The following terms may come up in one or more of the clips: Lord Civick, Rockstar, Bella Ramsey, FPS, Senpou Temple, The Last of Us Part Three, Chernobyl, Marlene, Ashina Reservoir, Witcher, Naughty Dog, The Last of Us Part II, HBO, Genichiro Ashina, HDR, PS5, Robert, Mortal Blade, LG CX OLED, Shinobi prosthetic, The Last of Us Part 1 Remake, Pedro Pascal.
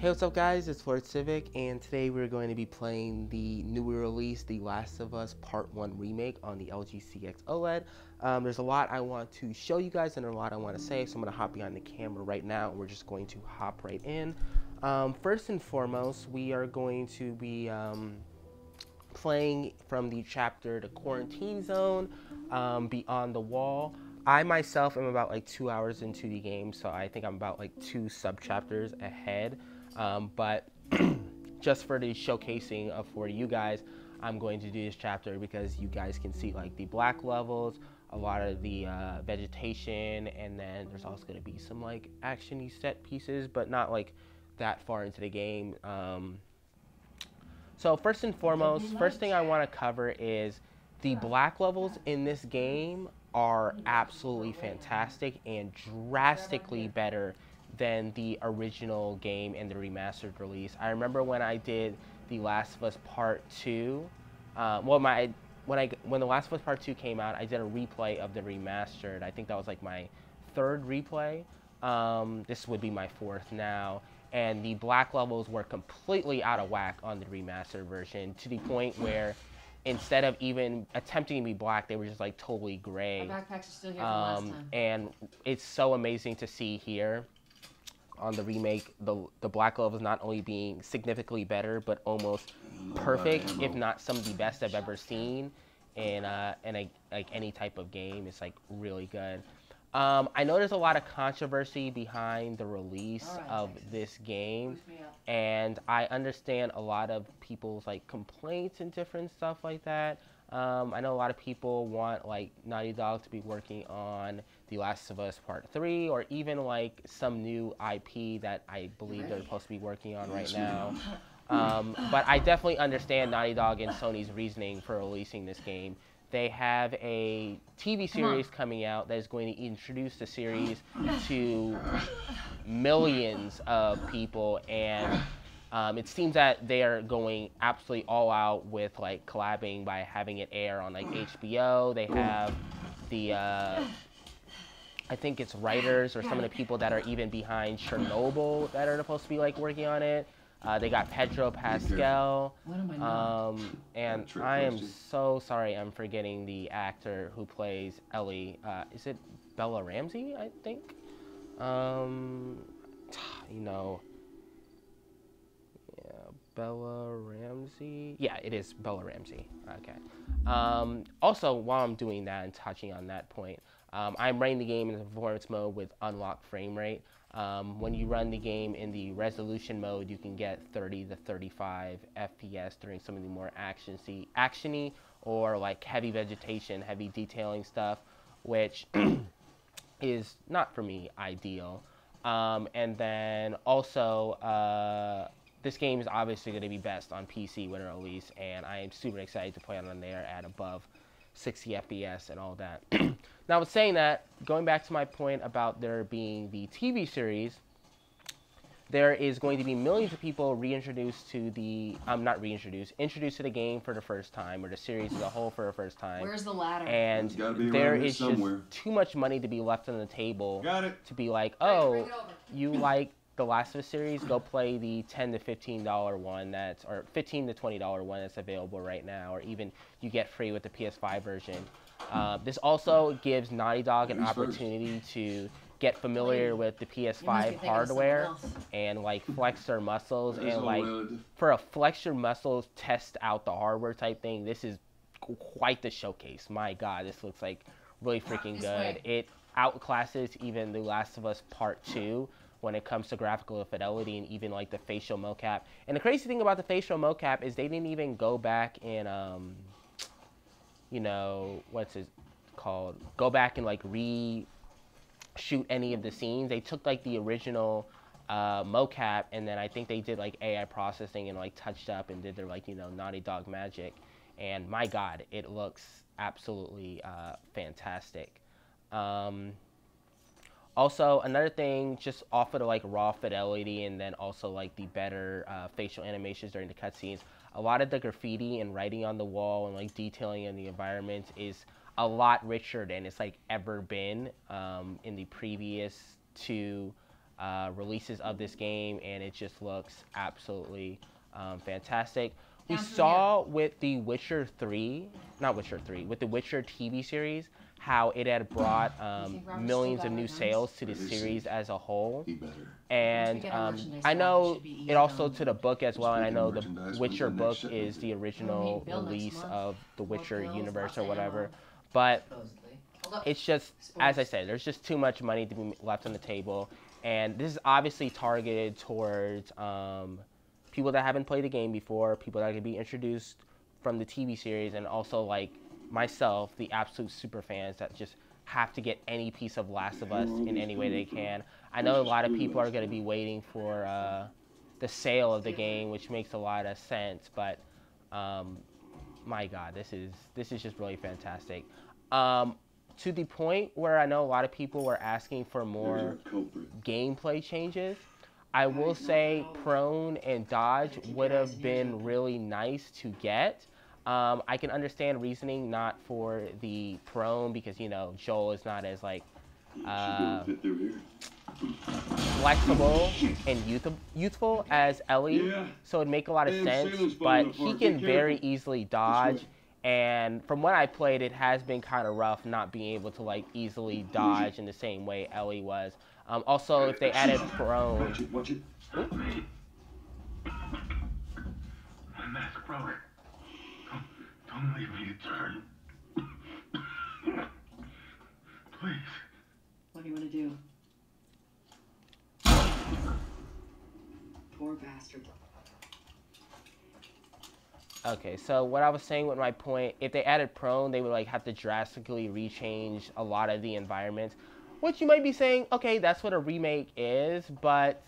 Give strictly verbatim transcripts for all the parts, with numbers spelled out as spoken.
Hey, what's up guys, it's Lord Civick, and today we're going to be playing the newly released The Last of Us Part one Remake on the L G C X OLED. Um, there's a lot I want to show you guys and a lot I want to say, so I'm going to hop behind the camera right now and we're just going to hop right in. Um, first and foremost, we are going to be um, playing from the chapter The Quarantine Zone, um, Beyond the Wall. I myself am about like two hours into the game, so I think I'm about like two sub-chapters ahead. Um, but just for the showcasing of for you guys, I'm going to do this chapter because you guys can see like the black levels, a lot of the uh, vegetation, and then there's also going to be some like action-y set pieces, but not like that far into the game. Um, so first and foremost, first thing I want to cover is the black levels in this game are absolutely fantastic and drastically better than the original game and the remastered release. I remember when I did The Last of Us Part two, uh, well, my when I when The Last of Us Part two came out, I did a replay of the remastered. I think that was like my third replay. Um, this would be my fourth now, and the black levels were completely out of whack on the remastered version, to the point where instead of even attempting to be black, they were just like totally gray. Our backpacks are still here um, from last time. And it's so amazing to see here on the remake, the the black levels not only being significantly better, but almost perfect, if not some of the best I've ever seen in uh, in a, like any type of game. It's like really good. Um, I know there's a lot of controversy behind the release right, of Texas. this game, and I understand a lot of people's like complaints and different stuff like that. Um, I know a lot of people want like Naughty Dog to be working on The Last of Us Part Three, or even like some new I P that I believe they're supposed to be working on right now. Um, but I definitely understand Naughty Dog and Sony's reasoning for releasing this game. They have a T V series coming out that is going to introduce the series to millions of people, and um, it seems that they are going absolutely all out with like collabing by having it air on like H B O. They have the, uh, I think it's writers or some of the people that are even behind Chernobyl that are supposed to be like working on it. Uh, they got Pedro Pascal, um, and I am so sorry I'm forgetting the actor who plays Ellie. Uh, is it Bella Ramsey, I think? Um, you know, yeah, Bella Ramsey. Yeah, it is Bella Ramsey. Okay. Um, also, while I'm doing that and touching on that point, um, I'm running the game in the performance mode with unlocked frame rate. Um, when you run the game in the resolution mode, you can get thirty to thirty-five F P S during some of the more action-y, action-y or like heavy vegetation, heavy detailing stuff, which is not for me ideal. Um, and then also, uh, this game is obviously going to be best on P C when it releases, and I am super excited to play it on there at above sixty F P S and all that. Now, with saying that, going back to my point about there being the T V series, there is going to be millions of people reintroduced to the, um, not reintroduced, introduced to the game for the first time, or the series as a whole for the first time. Where's the ladder? And there is just too much money to be left on the table to be like, oh, you like The Last of Us series, go play the ten to fifteen dollar one that's, or fifteen to twenty dollar one that's available right now, or even you get free with the P S five version. Uh, this also gives Naughty Dog an opportunity to get familiar with the P S five hardware and like flex their muscles and like for a flex your muscles, test out the hardware type thing. This is quite the showcase. My God, this looks like really freaking good. It outclasses even The Last of Us Part two when it comes to graphical fidelity and even like the facial mocap. And the crazy thing about the facial mocap is they didn't even go back and, um, you know, what's it called? Go back and like re-shoot any of the scenes. They took like the original uh, mocap, and then I think they did like A I processing and like touched up and did their like, you know, Naughty Dog magic. And my God, it looks absolutely uh, fantastic. Um, Also, another thing, just off of the like raw fidelity and then also like the better uh, facial animations during the cutscenes, a lot of the graffiti and writing on the wall and like detailing in the environment is a lot richer than it's like ever been um, in the previous two uh, releases of this game, and it just looks absolutely um, fantastic. We saw with the Witcher three, not Witcher three, with the Witcher T V series, how it had brought um, millions of new sales to the series as a whole. And um, I know it also to the book as well, and I know the Witcher book is the original release of the Witcher universe or whatever, but it's just, as I said, there's just too much money to be left on the table, and this is obviously targeted towards um, people that haven't played the game before, people that can be introduced from the T V series, and also like myself, the absolute super fans that just have to get any piece of Last of Us in any way they can. I know a lot of people are going to be waiting for uh, the sale of the game, which makes a lot of sense, but um, my God, this is, this is just really fantastic. Um, to the point where I know a lot of people were asking for more gameplay changes. I will say prone and dodge would have been really nice to get. Um, I can understand reasoning not for the prone because, you know, Joel is not as, like, uh, flexible and youth youthful as Ellie. Yeah. So it'd make a lot of sense, but he can very easily dodge. And from what I played, it has been kind of rough not being able to, like, easily dodge in the same way Ellie was. Um, also, if they added prone... Watch it, watch it. My mask broke. Don't, don't leave me to turn. Please. What do you want to do? Poor bastard. Okay, so what I was saying with my point, if they added prone, they would like have to drastically rechange a lot of the environments. Which you might be saying, okay, that's what a remake is, but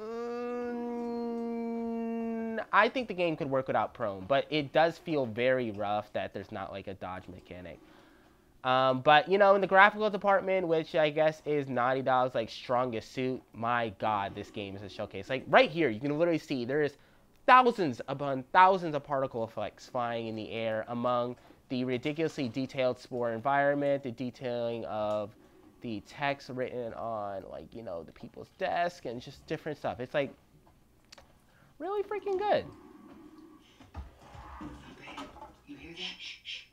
um, I think the game could work without prone, but it does feel very rough that there's not like a dodge mechanic. Um, but, you know, in the graphical department, which I guess is Naughty Dog's like strongest suit, my God, this game is a showcase. Like right here, you can literally see there is thousands upon thousands of particle effects flying in the air among the ridiculously detailed spore environment, the detailing of the text written on, like, you know, the people's desk, and just different stuff. It's, like, really freaking good. Okay. You hear that? Shh, shh.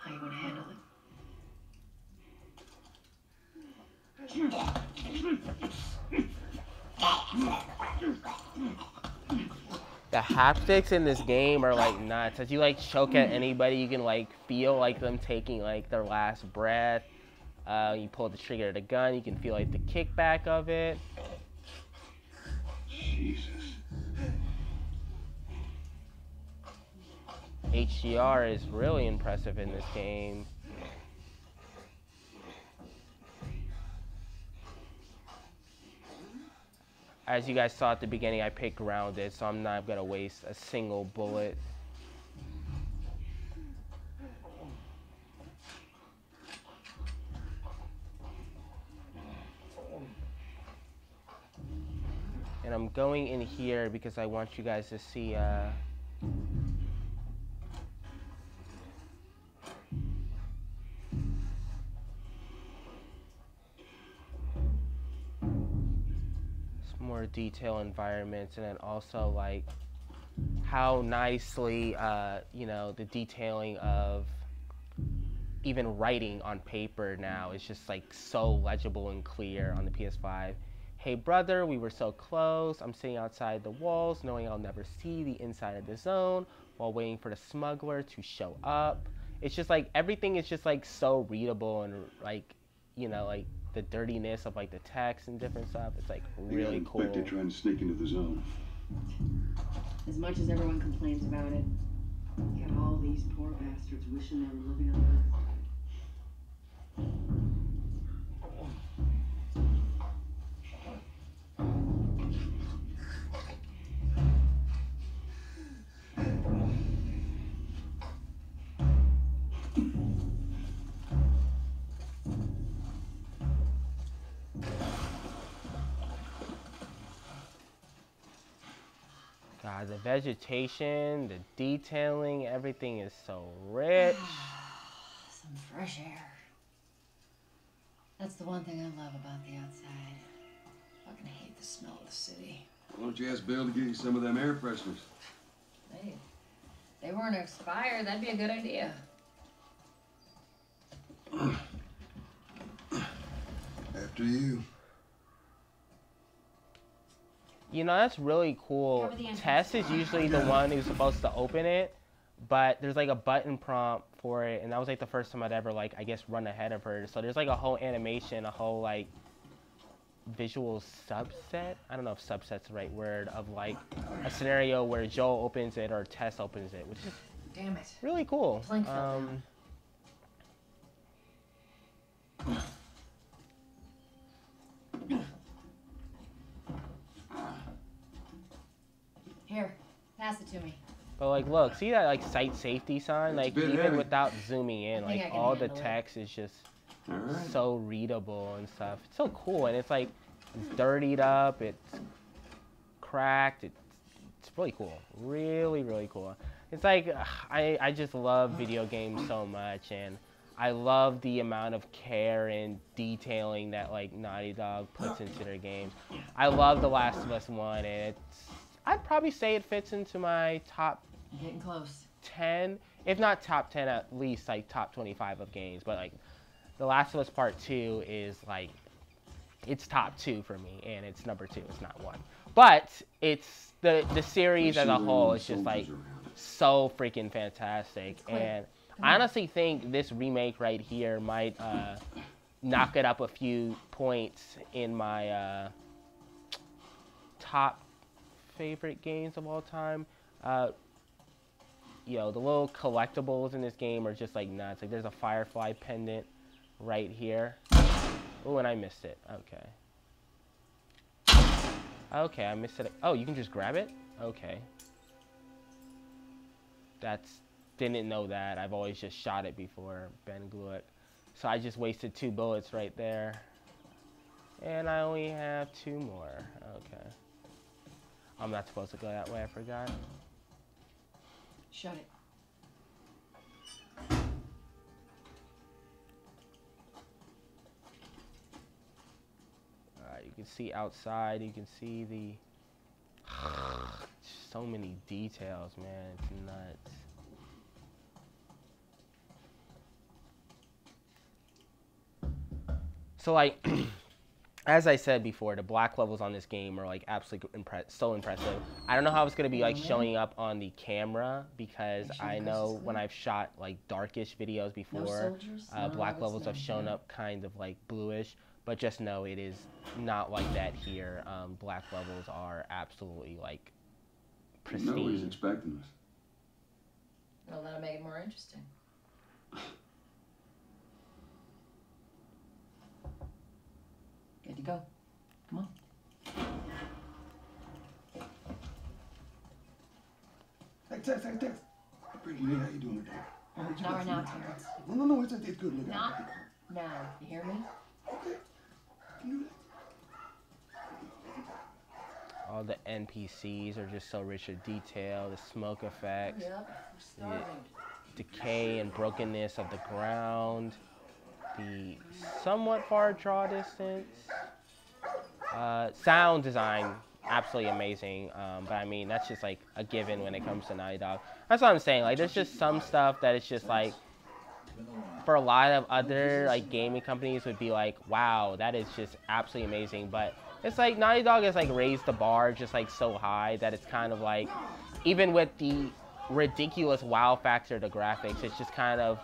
How you gonna handle it? The haptics in this game are like nuts. As you like choke at anybody, you can like feel like them taking like their last breath. Uh, you pull the trigger of the gun, you can feel like the kickback of it. Jesus. H D R is really impressive in this game. As you guys saw at the beginning, I picked grounded, so I'm not gonna waste a single bullet. And I'm going in here because I want you guys to see uh, more detail environments, and then also like how nicely uh, you know, the detailing of even writing on paper now is just like so legible and clear on the P S five. Hey brother, we were so close. I'm sitting outside the walls knowing I'll never see the inside of the zone while waiting for the smuggler to show up. It's just like everything is just like so readable, and like, you know, like the dirtiness of like the text and different stuff. It's like really cool. They're trying to sneak into the zone. As much as everyone complains about it, you got all these poor bastards wishing they were living on Earth. God, the vegetation, the detailing, everything is so rich. Some fresh air. That's the one thing I love about the outside. I fucking hate the smell of the city. Why don't you ask Bill to get you some of them air fresheners? Hey, if they weren't expired, that'd be a good idea. After you. You know, that's really cool. Tess is usually the one who's supposed to open it, but there's like a button prompt for it, and that was like the first time I'd ever, like, I guess run ahead of her. So there's like a whole animation, a whole like visual subset. I don't know if subset's the right word, of like a scenario where Joel opens it or Tess opens it, which is damn it. Really cool. Um, Here, pass it to me. But like, look, see that like site safety sign? It's like even heavy. Without zooming in, like all the text it. is just right. so readable and stuff. It's so cool, and it's like it's dirtied up, it's cracked, it's it's really cool, really really cool. It's like ugh, I I just love video games so much, and I love the amount of care and detailing that like Naughty Dog puts into their games. I love The Last of Us One, and it's. I'd probably say it fits into my top getting close ten, if not top ten, at least like top twenty-five of games. But like, The Last of Us Part Two is like, it's top two for me, and it's number two. It's not one, but it's the the series as a whole is just like so freaking fantastic. And I honestly think this remake right here might uh, knock it up a few points in my uh, top. Favorite games of all time. Uh, you know, the little collectibles in this game are just like nuts. Like, there's a Firefly pendant right here. Oh, and I missed it. Okay. Okay, I missed it. Oh, you can just grab it? Okay. That's, didn't know that. I've always just shot it before, Ben Glueck. So I just wasted two bullets right there. And I only have two more. Okay. I'm not supposed to go that way, I forgot. Shut it. Alright, you can see outside, you can see the... So many details, man, it's nuts. So like, as I said before, the black levels on this game are like absolutely impre so impressive. I don't know how it's gonna be like showing up on the camera, because I know when I've shot like darkish videos before, uh, black levels have shown up kind of like bluish, but just know it is not like that here. Um, black levels are absolutely like pristine. Nobody's expecting this. Well, that'll make it more interesting. Good to go. Come on. Hey, Tess, hey, Tess. Hey, pretty lady, how you doing today? Uh, you not right now, Terrence. No, no, no, it's, it's good. Look, not now. You hear me? Okay. Can you do that? All the N P Cs are just so rich with detail, the smoke effects, yep, the decay and brokenness of the ground. The somewhat far draw distance. Uh, sound design, absolutely amazing. Um, but I mean, that's just like a given when it comes to Naughty Dog. That's what I'm saying. Like, there's just some stuff that it's just like, for a lot of other like gaming companies would be like, wow, that is just absolutely amazing. But it's like Naughty Dog has like raised the bar just like so high that it's kind of like, even with the ridiculous wow factor of the graphics, it's just kind of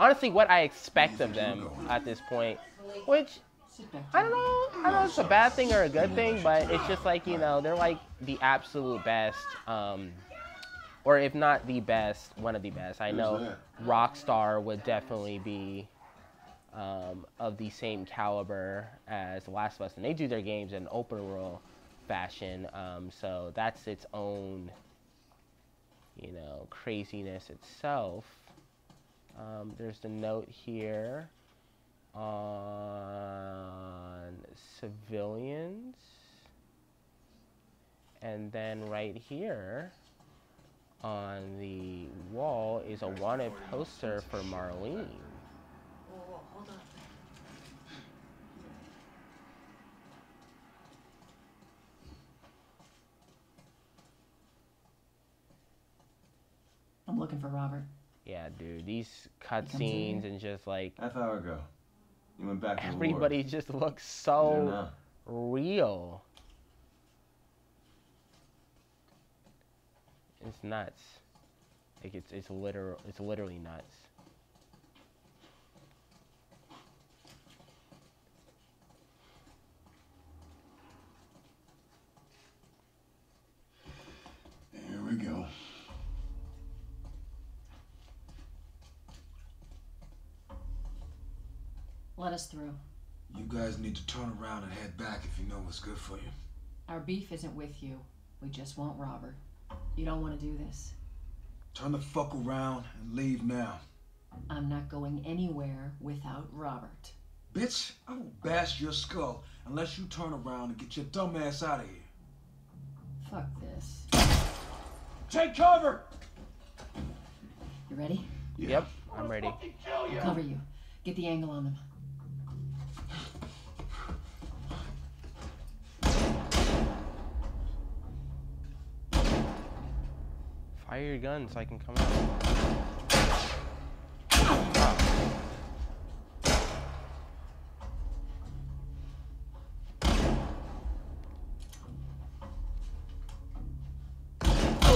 honestly what I expect of them at this point, which I don't know, I don't know if it's a bad thing or a good thing, but it's just like, you know, they're like the absolute best, um, or if not the best, one of the best. I know Rockstar would definitely be um, of the same caliber as The Last of Us, and they do their games in open world fashion, um, so that's its own, you know, craziness itself. Um, there's the note here on civilians, and then right here On the wall is a wanted poster for Marlene. Whoa, whoa, hold on. I'm looking for Robert. Yeah, dude, these cutscenes and just like half hour ago, you went back. Everybody to the just looks so real. It's nuts. Like it's it's literal. It's literally nuts. Here we go. Let us through. You guys need to turn around and head back if you know what's good for you. Our beef isn't with you. We just want Robert. You don't want to do this. Turn the fuck around and leave now. I'm not going anywhere without Robert. Bitch, I will bash your skull unless you turn around and get your dumb ass out of here. Fuck this. Take cover! You ready? Yeah. Yep, I'm ready. I'll cover you. Get the angle on them. Fire your gun so I can come out. Oh.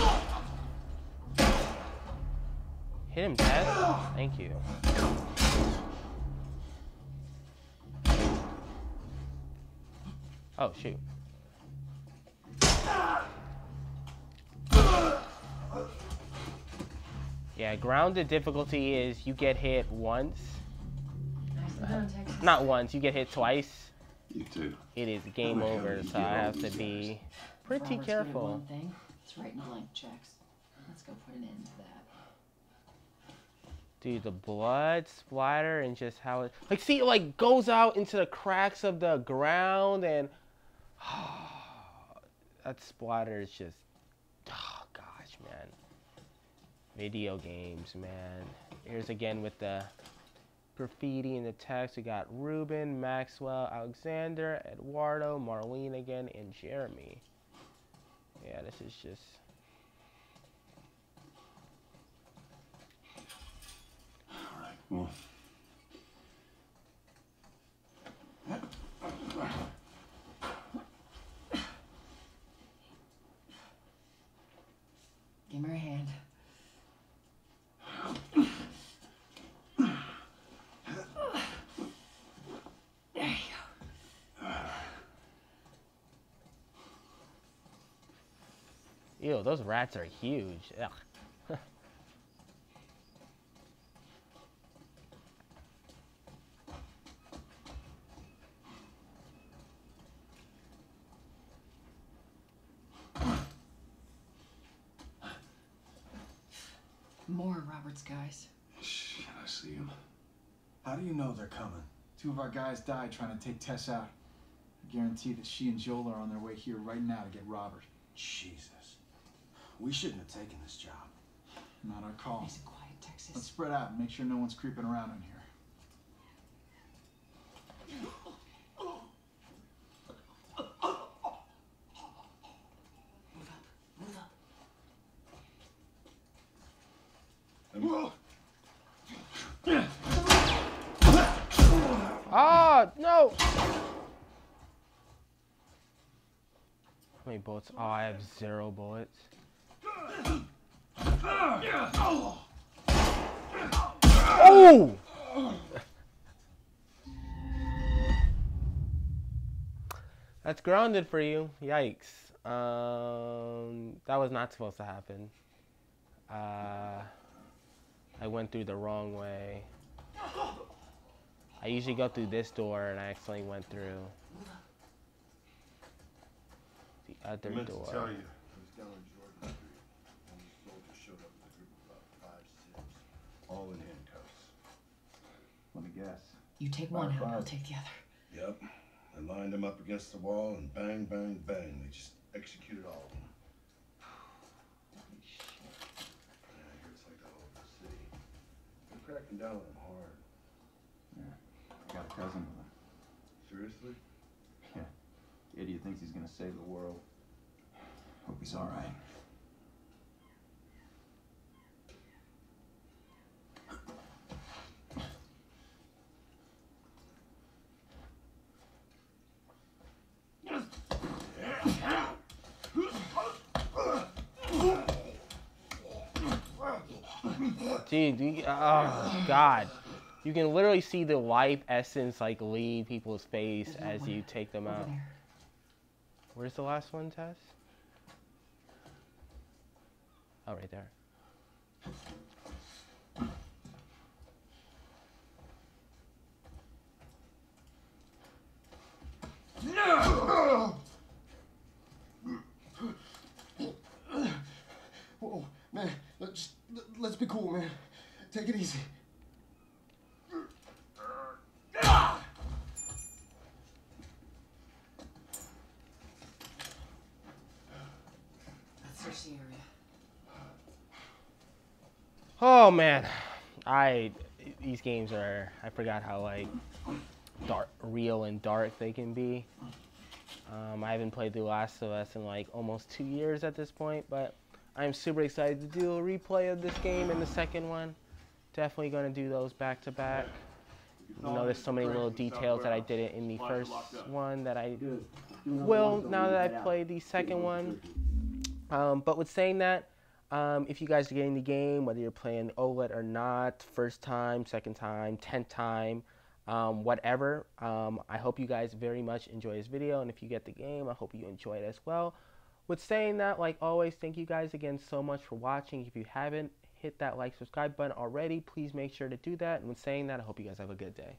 Hit him, Dad. Thank you. Oh, shoot. Yeah, grounded difficulty is you get hit once. Uh, not once, you get hit twice. You too. It is game over, so I have to be pretty careful. It's right in the light checks. Let's go put an end to that. Dude, the blood splatter and just how it like see it like goes out into the cracks of the ground and that splatter is just oh gosh, man. Video games, man. Here's again with the graffiti and the text. We got Ruben, Maxwell, Alexander, Eduardo, Marlene again, and Jeremy. Yeah, this is just... All right, well. Give her a hand. Ew, those rats are huge. Ugh. More Robert's guys. Shh, I see them. How do you know they're coming? Two of our guys died trying to take Tess out. I guarantee that she and Joel are on their way here right now to get Robert. Jesus. We shouldn't have taken this job. Not our call. Nice and quiet, Texas. Let's spread out and make sure no one's creeping around in here. Move up. Move up. Ah, no! How many bullets? Oh, I have zero bullets. Oh! That's grounded for you. Yikes. Um, that was not supposed to happen. Uh, I went through the wrong way. I usually go through this door, and I actually went through the other door. All in handcuffs. Let me guess. You take one out, I'll take the other. Yep. I lined them up against the wall and bang, bang, bang. They just executed all of them. Holy shit. cracking down on them hard. Yeah. I got a cousin with him. Seriously? Yeah. The idiot thinks he's gonna save the world. Hope he's all right. Dude, you, oh God, you can literally see the life essence like leave people's face as you take them out. Where's the last one, Tess? Oh, right there. No! Whoa, man, let's let's be cool, man. Take it easy. Oh man, I these games are. I forgot how like dark, real and dark they can be. Um, I haven't played The Last of Us in like almost two years at this point, but I'm super excited to do a replay of this game and the second one. Definitely gonna do those back to back. You know, there's so many little details that I didn't in the first one that I will now that I played the second one. Um, but with saying that, um, if you guys are getting the game, whether you're playing OLED or not, first time, second time, tenth time, um, whatever, um, I hope you guys very much enjoy this video. And if you get the game, I hope you enjoy it as well. With saying that, like always, thank you guys again so much for watching. If you haven't hit that like, subscribe button already, please make sure to do that. And with saying that, I hope you guys have a good day.